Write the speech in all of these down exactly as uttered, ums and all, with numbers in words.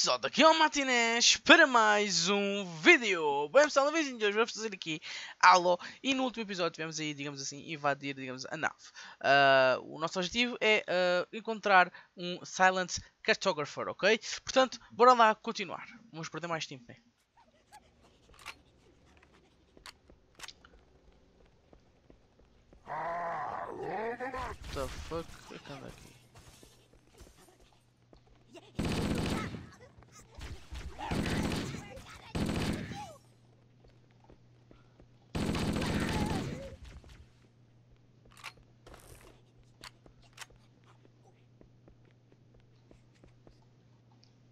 pessoal, daqui ao Matinés para mais um vídeo. Bem pessoal, no vídeo de hoje vamos fazer aqui alô, e no último episódio tivemos aí, digamos assim, invadir, digamos, a nave. Uh, o nosso objetivo é uh, encontrar um silent cartographer, ok? Portanto, bora lá continuar, vamos perder mais tempo, né? What the fuck, é que anda aqui?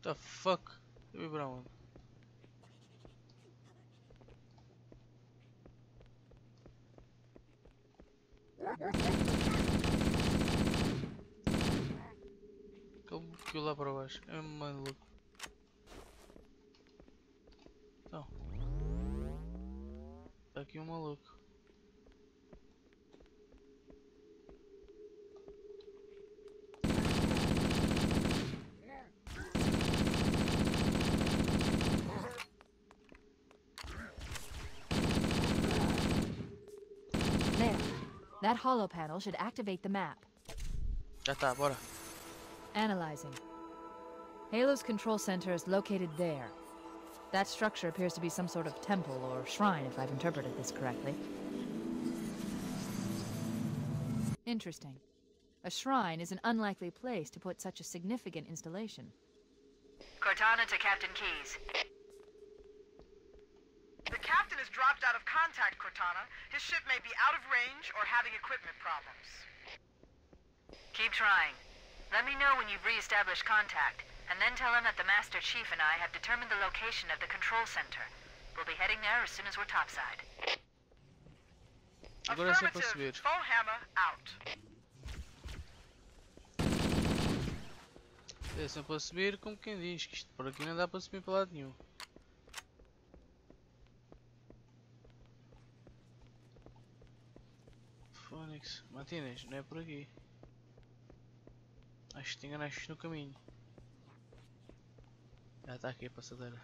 The fuck? Eu vim pra onde? Aquele que eu lá para baixo é maluco. Então, tá aqui um maluco. That hollow panel should activate the map. Já tá, bora. Analyzing. Halo's control center is located there. That structure appears to be some sort of temple or shrine, if I've interpreted this correctly. Interesting. A shrine is an unlikely place to put such a significant installation. Cortana to Captain Keyes. The captain has dropped out of contact, Cortana. His ship may be out of range or having equipment problems. Keep trying. Let me know when you've re-established contact, and then tell him that the Master Chief and I have determined the location of the control center. We'll be heading there as soon as we're topside. Affirmative. Foehammer out. É sempre a subir, como quem diz, que isto por aqui não dá para subir para lado nenhum. Matinés, não é por aqui. Acho que te enganaste no caminho. Já está aqui a passadeira.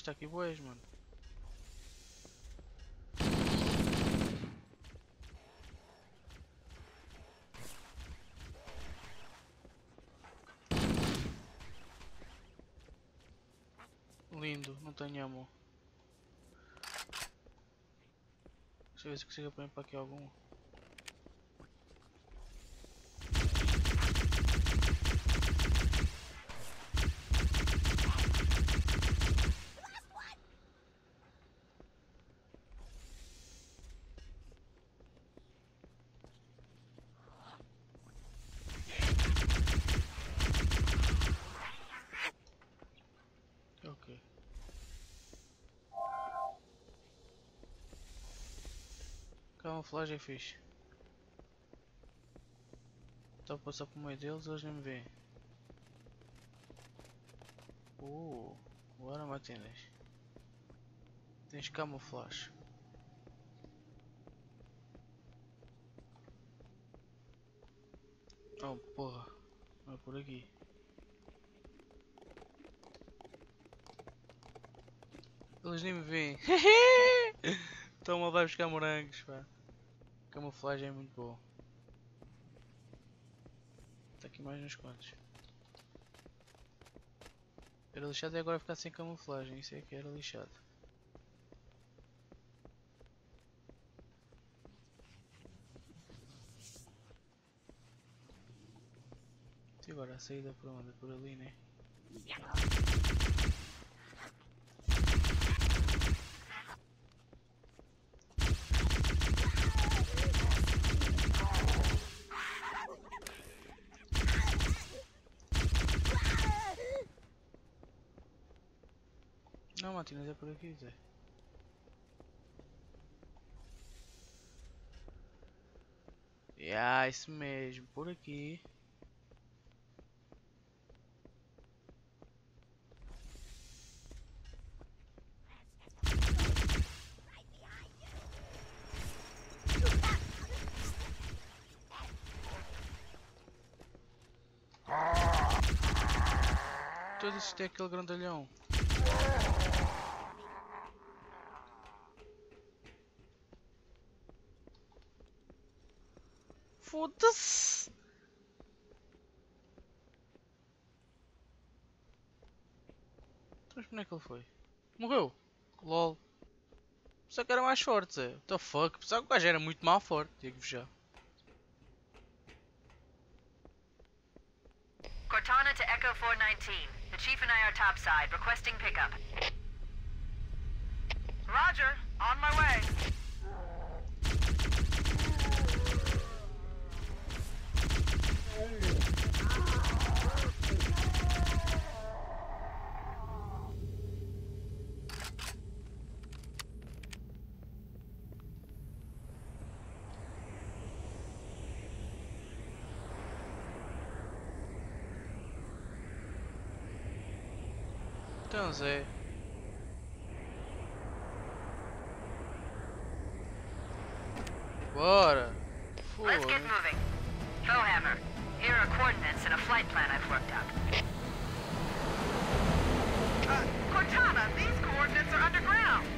Está aqui boas, mano. Lindo, não tenho amor. Deixa eu ver se consigo apanhar para aqui algum. Camuflagem é fixe. Estou a passar por meio deles, eles nem me veem. Uh, agora Matinés. Tens camuflagem. Oh porra, não é por aqui. Eles nem me veem. Estão a dar buscar morangos, pá. Camuflagem é muito boa. Está aqui mais uns quantos. Era lixado e agora ficar sem camuflagem. Isso é que era lixado. E agora a saída por onde? Por ali, né? Não, Matinés é por aqui, Zé. Ah, isso mesmo, por aqui. Todo isso tem aquele grandalhão. Foda-se! Mas como é que ele foi? Morreu! Lol! Pensava que era mais forte, Zé. What the fuck? Pensava que o gajo era muito mal forte, digo-vos já. Cortana to Echo four nineteen. The chief and I are topside, requesting pickup. Roger! On my way! Então, Zé. Bora. Let's get moving. Foehammer, here are coordinates and a flight plan I've worked out. Uh, Cortana, these coordinates are underground.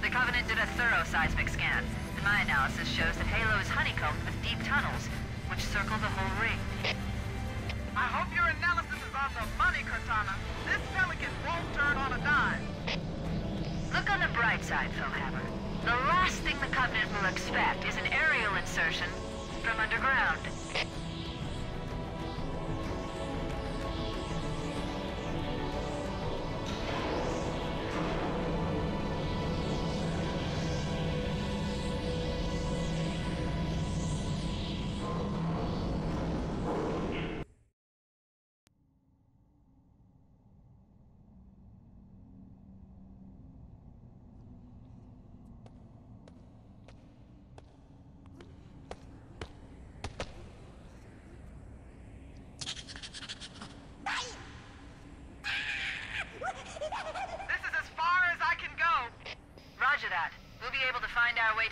The Covenant did a thorough seismic scan, and my analysis shows that Halo is honeycombed with deep tunnels, which circle the whole ring. I hope your analysis is on the money, Cortana. This pelican won't turn on a dime. Look on the bright side, Foehammer. The last thing the Covenant will expect is an aerial insertion from underground.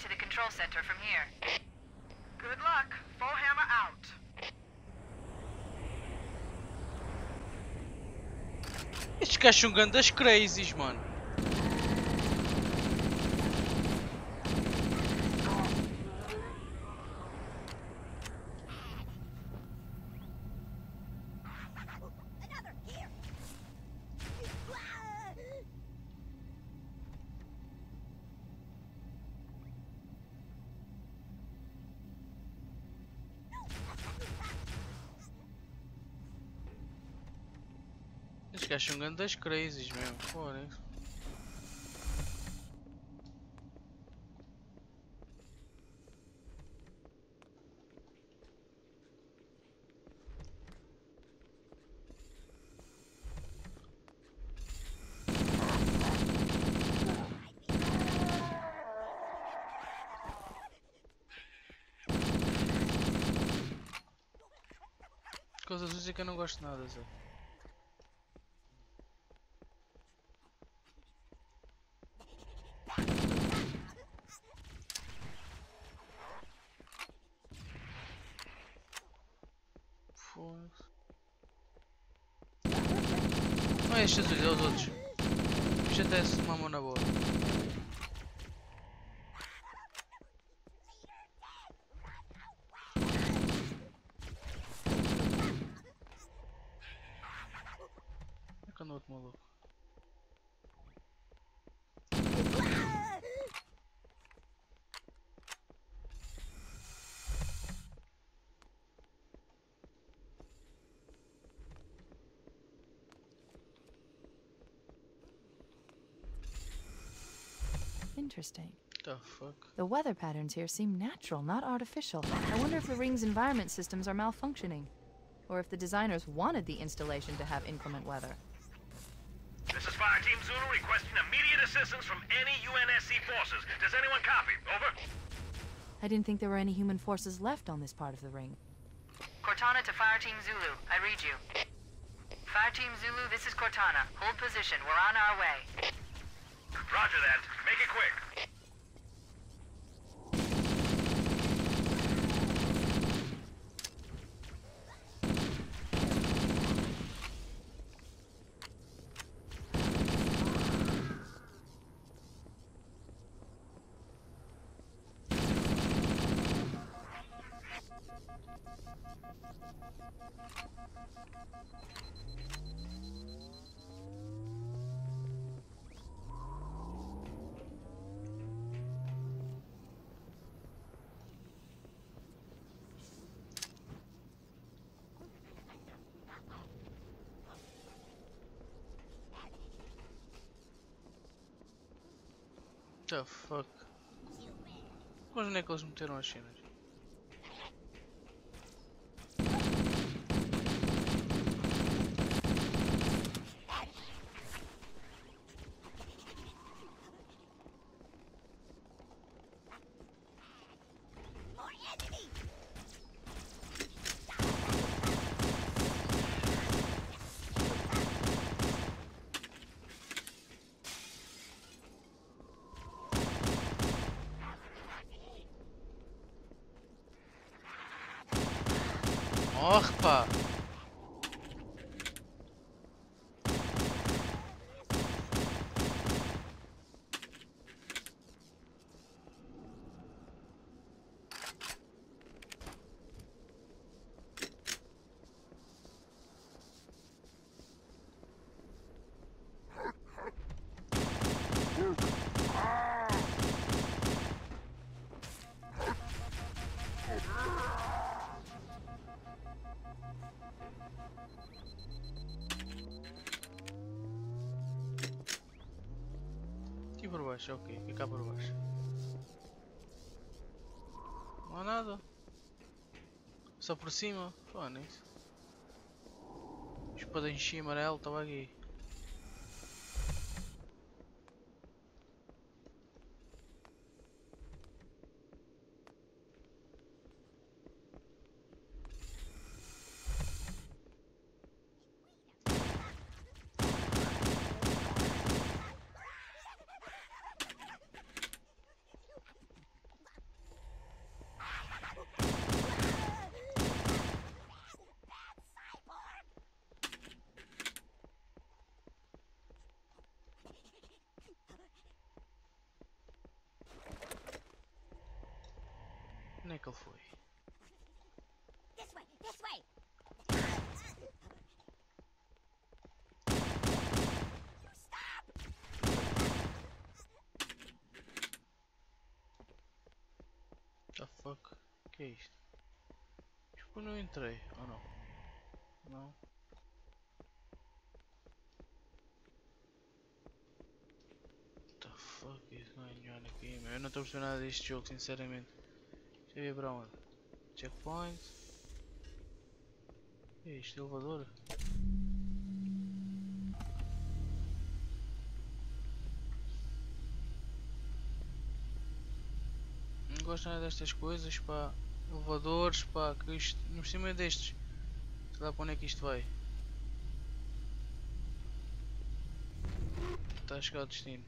To the control center from here. Good luck. Foehammer out. Estes gajos são grandes crazies, mano. Estes gajos são grandes crazies mesmo, fora. Coisas azuis é que eu não gosto nada, Zé. Não é estes azuis, é os outros. Isto até se mamou na boa. É que anda outro maluco. Interesting. The fuck? The weather patterns here seem natural, not artificial. I wonder if the ring's environment systems are malfunctioning, or if the designers wanted the installation to have inclement weather. This is Fireteam Zulu requesting immediate assistance from any U N S C forces. Does anyone copy? Over. I didn't think there were any human forces left on this part of the ring. Cortana to Fireteam Zulu. I read you. Fireteam Zulu, this is Cortana. Hold position. We're on our way. Roger that. Make it quick. The fuck? Mas onde é que eles meteram as cenas? Morre, pá! Por baixo, ok, fica por baixo. Não há nada. Só por cima, pô, nem isso. Espada em cima amarelo, estava aqui. Onde é que ele foi? This way, this way. The fuck? O que é isto? Tipo, não entrei, ou não? Não? The fuck is going on aqui, meu? Eu não estou a perceber nada deste jogo, sinceramente. E para onde? Checkpoint. E este elevador. Não gosto nada destas coisas, pá. Elevadores, pá, que isto. No cima destes. Sei lá para onde é que isto vai. Está a chegar ao destino.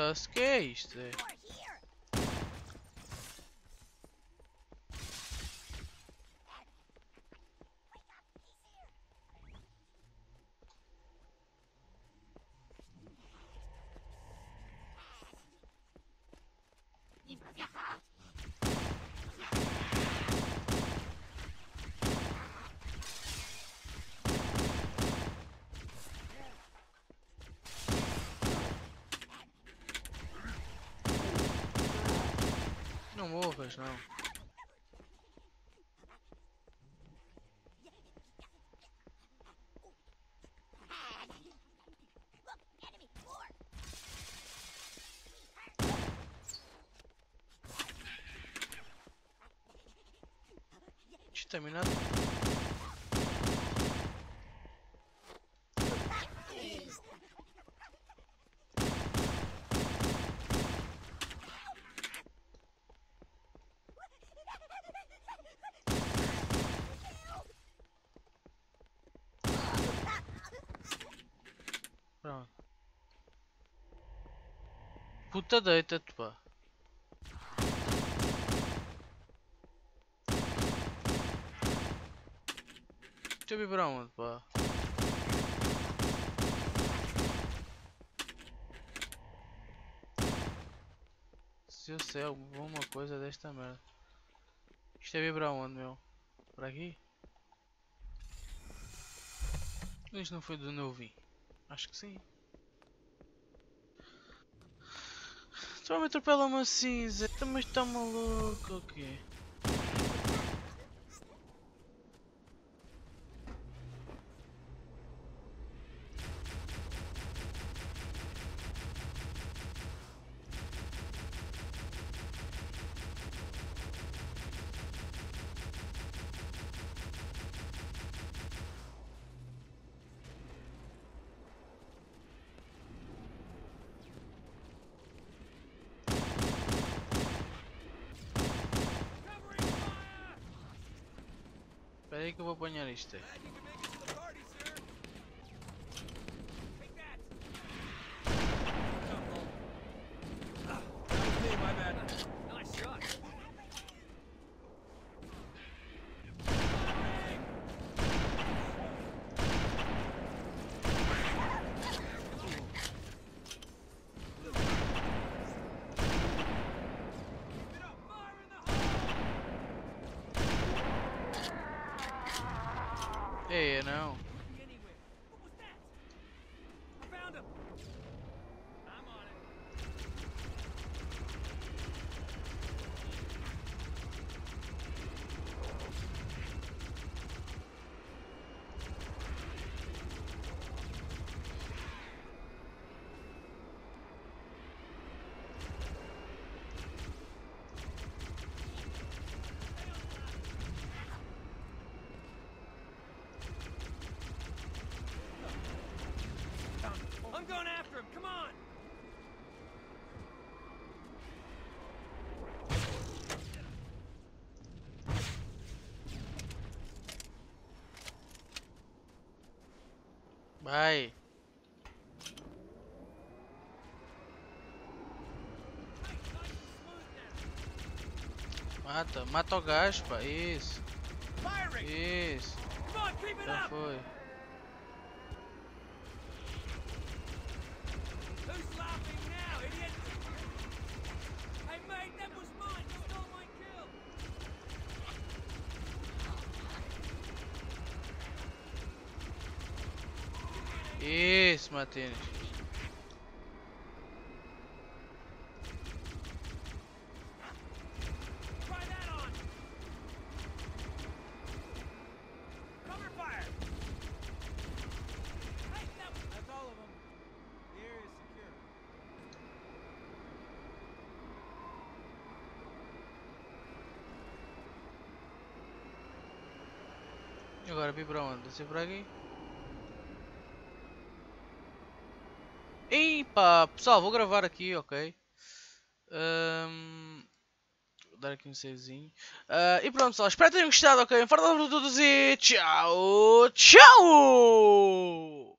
O que é isto? Não morras, não. contaminado. Pronto. Puta, deita-te, pá. Deixa eu ir para onde, pá? Se eu sei alguma coisa desta merda. Isto é ir para onde, meu? Para aqui? Isto não foi de onde eu vim. Acho que sim. Só me atropela uma cinza. Mas está maluco o quê? Peraí que eu vou apanhar isto. Hey, you know. What was that? I found him. I'm on vai. Mata, mata o gajo, pá. Isso. Isso. Já foi. Isso, Matinés. Agora vim para onde? Desci para aqui? Epa, pessoal, vou gravar aqui, ok? Um, vou dar aqui um savezinho. Uh, e pronto, pessoal, espero que tenham gostado, ok? Um forte abraço a todos e tchau, tchau!